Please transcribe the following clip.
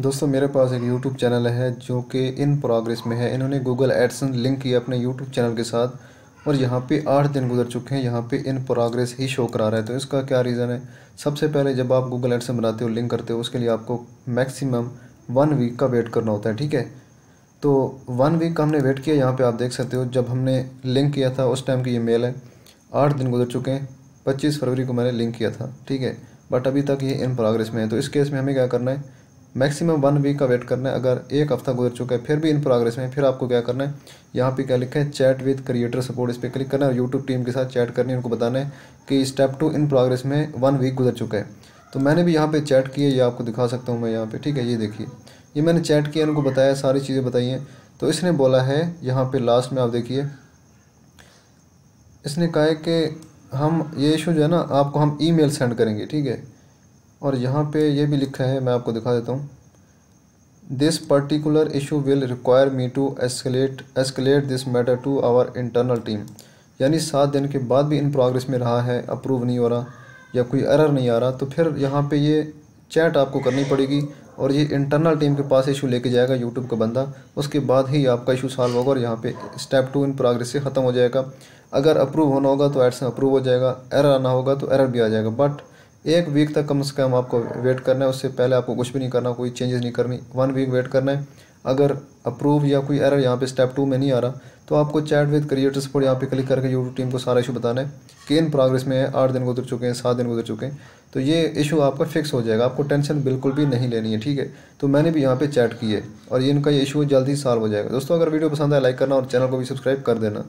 दोस्तों मेरे पास एक YouTube चैनल है जो कि इन प्रोग्रेस में है। इन्होंने Google Adsense लिंक किया अपने YouTube चैनल के साथ और यहाँ पे 8 दिन गुजर चुके हैं, यहाँ पे इन प्रोग्रेस ही शो करा रहा है। तो इसका क्या रीज़न है? सबसे पहले जब आप Google Adsense बनाते हो, लिंक करते हो, उसके लिए आपको मैक्सिमम 1 वीक का वेट करना होता है, ठीक है। तो 1 वीक का हमने वेट किया। यहाँ पर आप देख सकते हो जब हमने लिंक किया था उस टाइम की ये मेल है। 8 दिन गुजर चुके हैं, 25 फरवरी को मैंने लिंक किया था, ठीक है, बट अभी तक ये इन प्रोग्रेस में है। तो इस केस में हमें क्या करना है? मैक्सिमम 1 वीक का वेट करना है। अगर 1 हफ्ता गुजर चुका है फिर भी इन प्रोग्रेस में, फिर आपको क्या करना है? यहाँ पे क्या लिखा है, चैट विद क्रिएटर सपोर्ट, इस पर क्लिक करना है। यूट्यूब टीम के साथ चैट करनी है, उनको बताना है कि स्टेप 2 इन प्रोग्रेस में 1 वीक गुजर चुका है। तो मैंने भी यहाँ पे चैट की है, ये आपको दिखा सकता हूँ मैं यहाँ पर, ठीक है। ये देखिए, ये मैंने चैट किया, उनको बताया, सारी चीज़ें बताई हैं। तो इसने बोला है यहाँ पर लास्ट में, आप देखिए इसने कहा है कि हम ये इशू जो है ना, आपको हम ईमेल सेंड करेंगे, ठीक है। और यहाँ पे ये भी लिखा है, मैं आपको दिखा देता हूँ, this particular issue will require me to escalate this matter to our internal team. यानी 7 दिन के बाद भी इन प्रोग्रेस में रहा है, अप्रूव नहीं हो रहा या कोई एरर नहीं आ रहा, तो फिर यहाँ पे ये चैट आपको करनी पड़ेगी और ये इंटरनल टीम के पास इशू लेके जाएगा यूट्यूब का बंदा। उसके बाद ही आपका इशू सॉल्व होगा और यहाँ पे स्टेप 2 इन प्रोग्रेस से ख़त्म हो जाएगा। अगर अप्रूव होना होगा तो एडसेंस अप्रूव हो जाएगा, एरर आना होगा तो एरर भी आ जाएगा। बट 1 वीक तक कम से कम आपको वेट करना है, उससे पहले आपको कुछ भी नहीं करना, कोई चेंजेस नहीं करनी। 1 वीक वेट करना है। अगर अप्रूव या कोई एरर यहाँ पे स्टेप 2 में नहीं आ रहा तो आपको चैट विद क्रिएटर सपोर्ट यहाँ पे क्लिक करके यूट्यूब टीम को सारा इशू बताना है कि इन प्रोग्रेस में है, 8 दिन गुजर चुके हैं, 7 दिन गुजर चुके हैं। तो ये इशू आपका फिक्स हो जाएगा, आपको टेंशन बिल्कुल भी नहीं लेनी है, ठीक है। तो मैंने भी यहाँ पर चैट की है और ये इनका ये इशू जल्दी सॉल्व हो जाएगा। दोस्तों अगर वीडियो पसंद आए लाइक करना और चैनल को भी सब्सक्राइब कर देना।